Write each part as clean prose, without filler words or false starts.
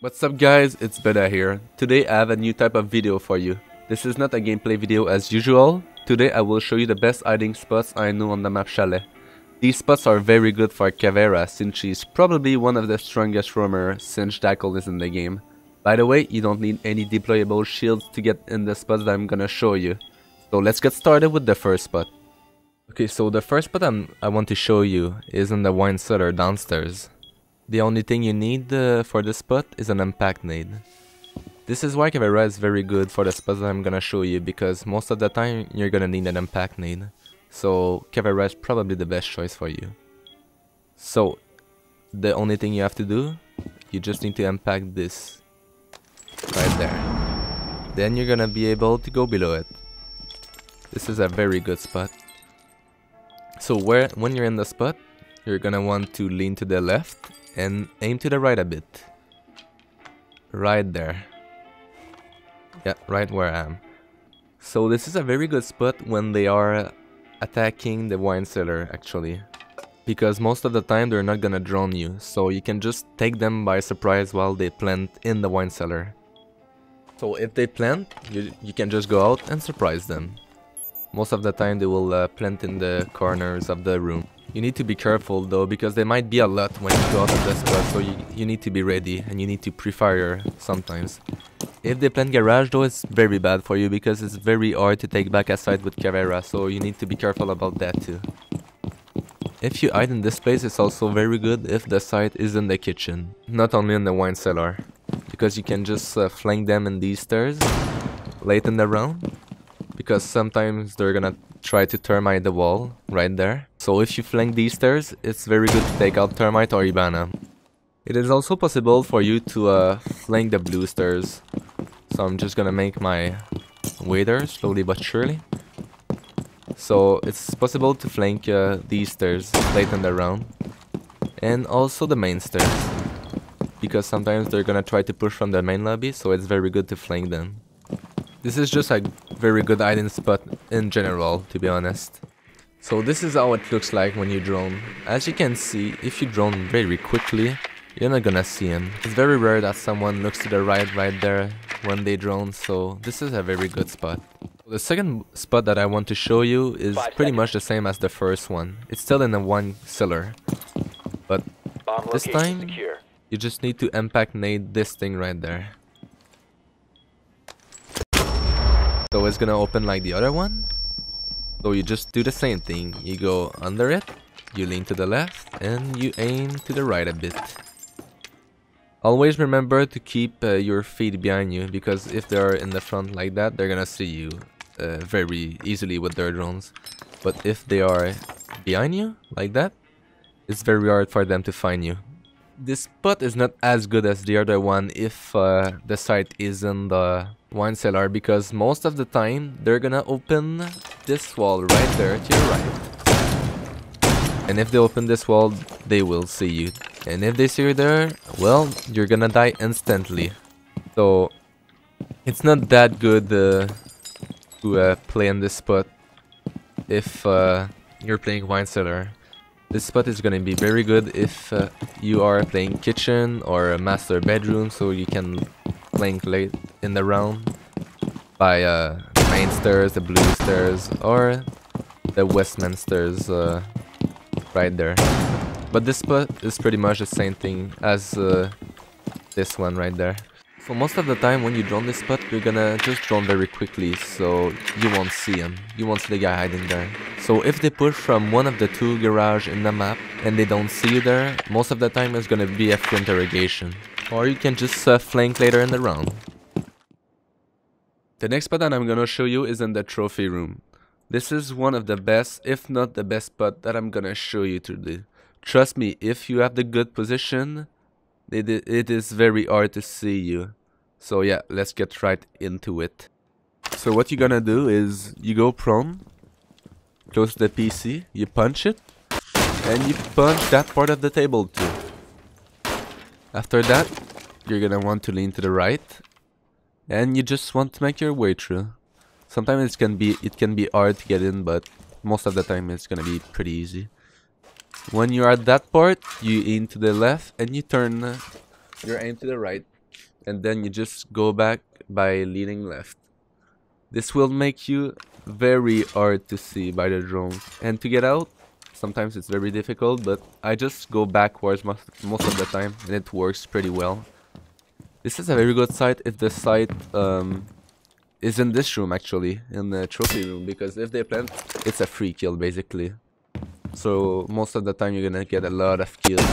What's up guys, it's Beda here. Today I have a new type of video for you. This is not a gameplay video as usual. Today I will show you the best hiding spots I know on the map Chalet. These spots are very good for Caveira since she's probably one of the strongest roamers since Jackal is in the game. By the way, you don't need any deployable shields to get in the spots that I'm gonna show you. So let's get started with the first spot. Okay, so the first spot I want to show you is in the wine cellar downstairs. The only thing you need for this spot is an impact nade. This is why Caveira is very good for the spots that I'm gonna show you, because most of the time you're gonna need an impact nade. So Caveira is probably the best choice for you. So the only thing you have to do, you just need to impact this right there. Then you're gonna be able to go below it. This is a very good spot. So when you're in the spot, you're gonna want to lean to the left and aim to the right a bit. Right there. Yeah, right where I am. So this is a very good spot when they are attacking the wine cellar actually. Because most of the time they're not gonna drone you, so you can just take them by surprise while they plant in the wine cellar. So if they plant, you can just go out and surprise them. Most of the time they will plant in the corners of the room. You need to be careful though, because there might be a lot when you go out of the spot, so you need to be ready and you need to pre-fire sometimes. If they plant garage though, it's very bad for you because it's very hard to take back a side with Caveira, so you need to be careful about that too. If you hide in this place, it's also very good if the site is in the kitchen, not only in the wine cellar, because you can just flank them in these stairs late in the round, because sometimes they're gonna try to thermite the wall right there. So if you flank these stairs, it's very good to take out Thermite or Hibana. It is also possible for you to flank the blue stairs. So I'm just gonna make my way there slowly but surely. So it's possible to flank these stairs late in the round. And also the main stairs, because sometimes they're gonna try to push from the main lobby, so it's very good to flank them. This is just a very good hiding spot in general, to be honest. So this is how it looks like when you drone. As you can see, if you drone very quickly, you're not gonna see him. It's very rare that someone looks to the right there when they drone, so this is a very good spot. The second spot that I want to show you is pretty much the same as the first one. It's still in the wine cellar, but this time you just need to impact nade this thing right there. So it's gonna open like the other one. So you just do the same thing. You go under it, you lean to the left, and you aim to the right a bit. Always remember to keep your feet behind you, because if they are in the front like that, they're gonna see you very easily with their drones. But if they are behind you like that, it's very hard for them to find you. This spot is not as good as the other one if the site is in the wine cellar, because most of the time they're gonna open this wall right there to your right. And if they open this wall, they will see you. And if they see you there, well, you're gonna die instantly. So it's not that good to play in this spot if you're playing wine cellar. This spot is gonna be very good if you are playing kitchen or a master bedroom, so you can flank late in the round by the main stairs, the blue stairs, or the Westminsters right there. But this spot is pretty much the same thing as this one right there. So most of the time when you drone this spot, you're gonna just drone very quickly, so you won't see him. You won't see the guy hiding there. So if they push from one of the two garages in the map and they don't see you there, most of the time it's gonna be after interrogation. Or you can just flank later in the round. The next spot that I'm gonna show you is in the trophy room. This is one of the best, if not the best spot that I'm gonna show you today. Trust me, if you have the good position, it is very hard to see you. So yeah, let's get right into it. So what you're gonna do is, you go prone, close to the PC, you punch it, and you punch that part of the table too. After that, you're gonna want to lean to the right, and you just want to make your way through. Sometimes it can be hard to get in, but most of the time it's gonna be pretty easy. When you are at that part, you aim to the left and you turn your aim to the right. and then you just go back by leaning left. This will make you very hard to see by the drone, and to get out, sometimes it's very difficult, but I just go backwards most of the time, and it works pretty well. This is a very good site if the site is in this room, actually, in the trophy room, because if they plant, it's a free kill, basically. So most of the time you're gonna get a lot of kills.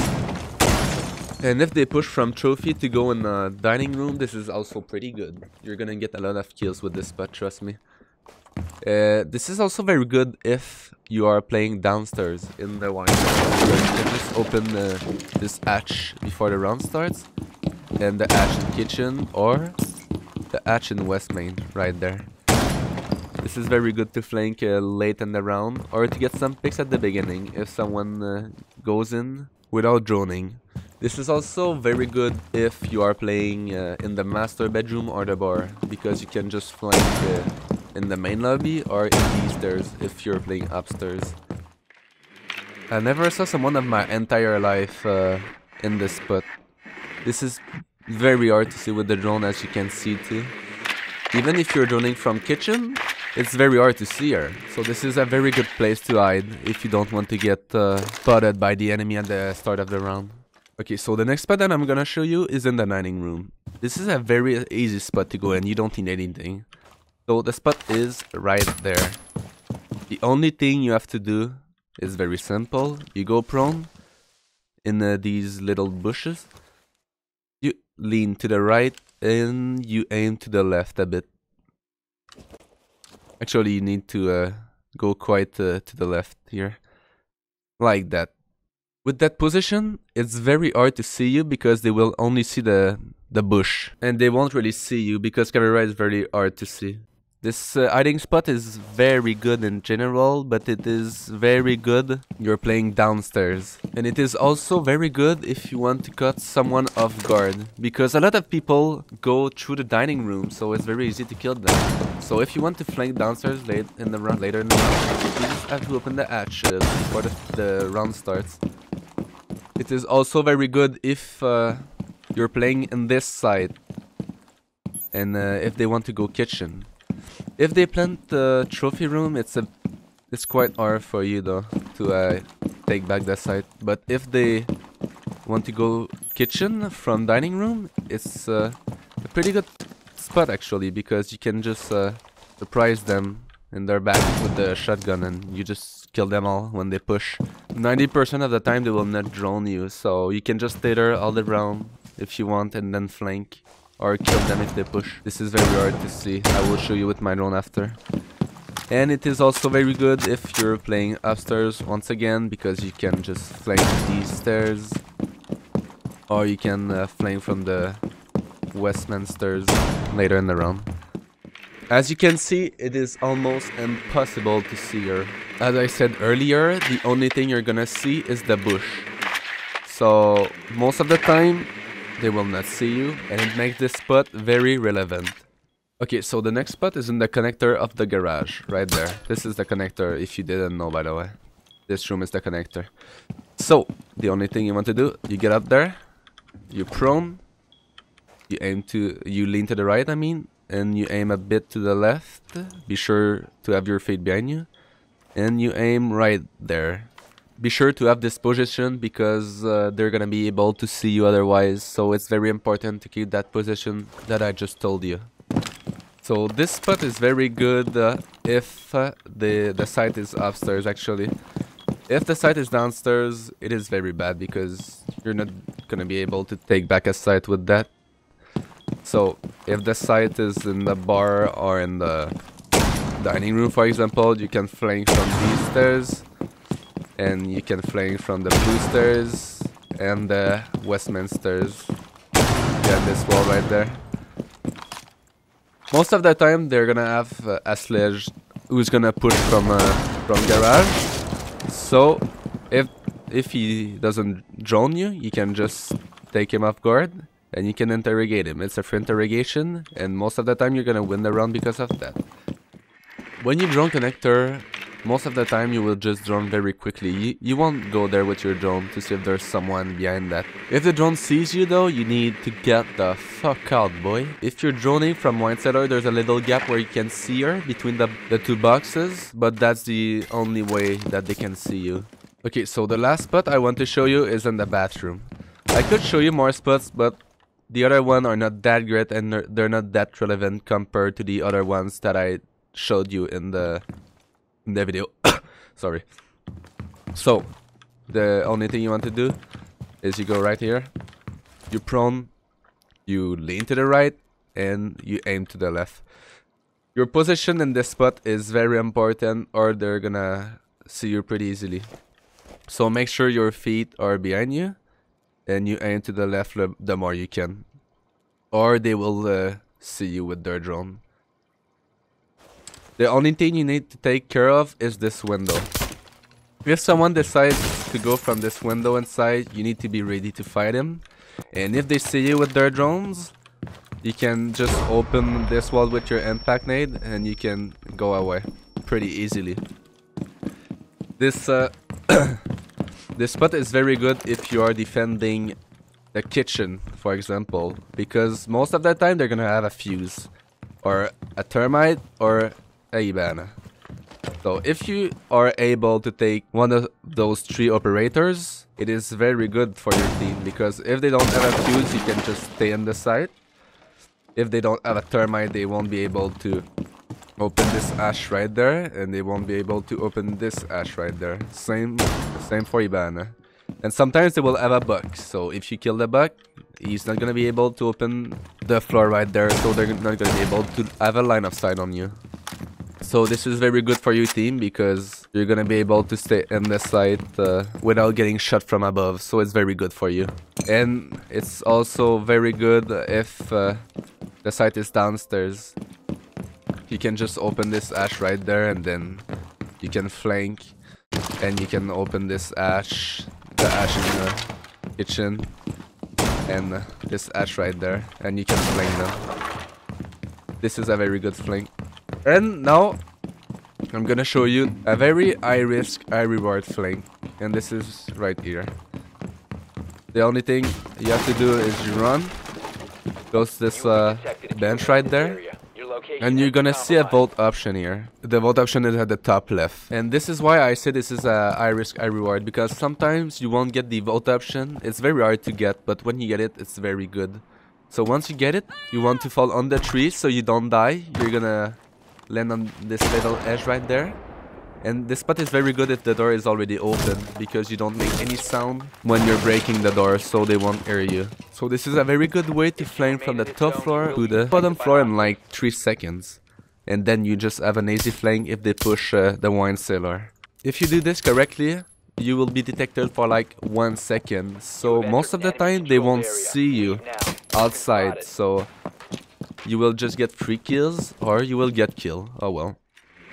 And if they push from trophy to go in the dining room, this is also pretty good. You're gonna get a lot of kills with this spot, trust me. This is also very good if you are playing downstairs in the wine. You can just open this hatch before the round starts, and the hatch in kitchen or the hatch in West Main, right there. This is very good to flank late in the round, or to get some picks at the beginning if someone goes in without droning. This is also very good if you are playing in the master bedroom or the bar, because you can just flank in the main lobby or in these stairs if you're playing upstairs. I never saw someone of my entire life in this spot. This is very hard to see with the drone, as you can see too. Even if you're droning from kitchen, it's very hard to see her, so this is a very good place to hide if you don't want to get spotted by the enemy at the start of the round. Okay, so the next spot that I'm gonna show you is in the dining room. This is a very easy spot to go in, you don't need anything. So the spot is right there. The only thing you have to do is very simple. You go prone in these little bushes, you lean to the right, and you aim to the left a bit. Actually, you need to go quite to the left here, like that. With that position, it's very hard to see you because they will only see the bush, and they won't really see you because Caveira is very hard to see. This hiding spot is very good in general, but it is very good you're playing downstairs. And it is also very good if you want to cut someone off guard, because a lot of people go through the dining room, so it's very easy to kill them. So if you want to flank downstairs late in the round, later in the round, you just have to open the hatch before the round starts. It is also very good if you're playing in this side, and if they want to go kitchen. If they plant the trophy room, it's quite hard for you though to take back that site. But if they want to go kitchen from dining room, it's a pretty good spot actually, because you can just surprise them in their back with the shotgun, and you just kill them all when they push. 90% of the time they will not drone you, so you can just stay there all the round if you want and then flank. Or kill them if they push. This is very hard to see. I will show you with my drone after. And it is also very good if you're playing upstairs once again, because you can just flank these stairs, or you can flank from the Westman stairs later in the round. As you can see, it is almost impossible to see her. As I said earlier, the only thing you're gonna see is the bush. So most of the time they will not see you, and it makes this spot very relevant. Okay, so the next spot is in the connector of the garage, right there. This is the connector, if you didn't know, by the way. This room is the connector. So, the only thing you want to do, you get up there, you prone, you lean to the right, I mean, and you aim a bit to the left. Be sure to have your feet behind you, and you aim right there. Be sure to have this position because they're gonna be able to see you otherwise, so it's very important to keep that position that I just told you. So this spot is very good if the site is upstairs actually. If the site is downstairs, it is very bad because you're not gonna be able to take back a site with that. So if the site is in the bar or in the dining room, for example, you can flank from these stairs, and you can flank from the blue stairs and the Westman stairs. Yeah, this wall right there. Most of the time they're gonna have a Sledge who's gonna push from garage. So if he doesn't drone you, you can just take him off guard and you can interrogate him. It's a free interrogation, and most of the time you're gonna win the round because of that. When you drone connector, Most of the time you will just drone very quickly, you won't go there with your drone to see if there's someone behind that. If the drone sees you though, you need to get the fuck out, boy. If you're droning from one seller, there's a little gap where you can see her between the two boxes, but that's the only way that they can see you. Okay, so the last spot I want to show you is in the bathroom. I could show you more spots, but the other ones are not that great and they're not that relevant compared to the other ones that I showed you in the video. Sorry. So the only thing you want to do is you go right here, you prone, you lean to the right, and you aim to the left. Your position in this spot is very important or they're gonna see you pretty easily. So make sure your feet are behind you and you aim to the left the more you can, or they will see you with their drone. The only thing you need to take care of is this window. If someone decides to go from this window inside, you need to be ready to fight him. And if they see you with their drones, you can just open this wall with your impact nade and you can go away pretty easily. This this spot is very good if you are defending the kitchen, for example, because most of the time they're gonna have a fuse or a thermite or a Hibana. So if you are able to take one of those three operators, it is very good for your team, because if they don't have a fuse, you can just stay on the side. If they don't have a thermite, they won't be able to open this ash right there, and they won't be able to open this ash right there. Same for Hibana. And sometimes they will have a buck, so if you kill the buck, he's not gonna be able to open the floor right there, so they're not gonna be able to have a line of sight on you. So this is very good for your team, because you're gonna be able to stay in the site without getting shot from above, so it's very good for you. And it's also very good if the site is downstairs. You can just open this ash right there and then you can flank and you can open this ash, the ash in the kitchen and this ash right there, and you can flank them. This is a very good flank. And now I'm gonna show you a very high risk, high reward flank, and this is right here. The only thing you have to do is you run, goes this bench right there, and you're gonna see a vault option here. The vault option is at the top left, and this is why I say this is a high risk, high reward, because sometimes you won't get the vault option. It's very hard to get, but when you get it, it's very good. So once you get it, you want to fall on the tree so you don't die. You're gonna land on this little edge right there, and this spot is very good if the door is already open, because you don't make any sound when you're breaking the door, so they won't hear you. So this is a very good way to flank from the top floor to the bottom floor in like 3 seconds, and then you just have an easy flank if they push the wine cellar. If you do this correctly, you will be detected for like 1 second, so most of the time they won't see you outside, so you will just get free kills or you will get killed. Oh well.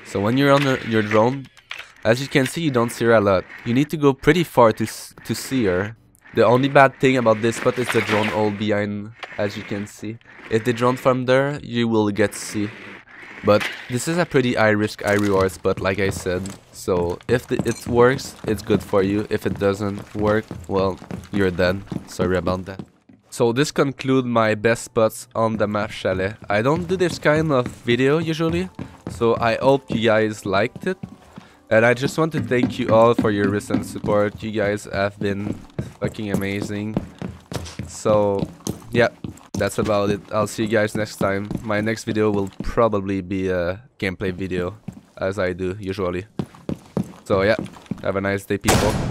So when you're on your drone, as you can see, you don't see her a lot. You need to go pretty far to see her. The only bad thing about this spot is the drone all behind, as you can see. If they drone from there, you will get see. But this is a pretty high risk, high reward spot, like I said. So if it works, it's good for you. If it doesn't work, well, you're dead. Sorry about that. So this concludes my best spots on the map Chalet. I don't do this kind of video usually, so I hope you guys liked it. And I just want to thank you all for your recent support. You guys have been fucking amazing. So yeah, that's about it. I'll see you guys next time. My next video will probably be a gameplay video, as I do usually. So yeah, have a nice day, people.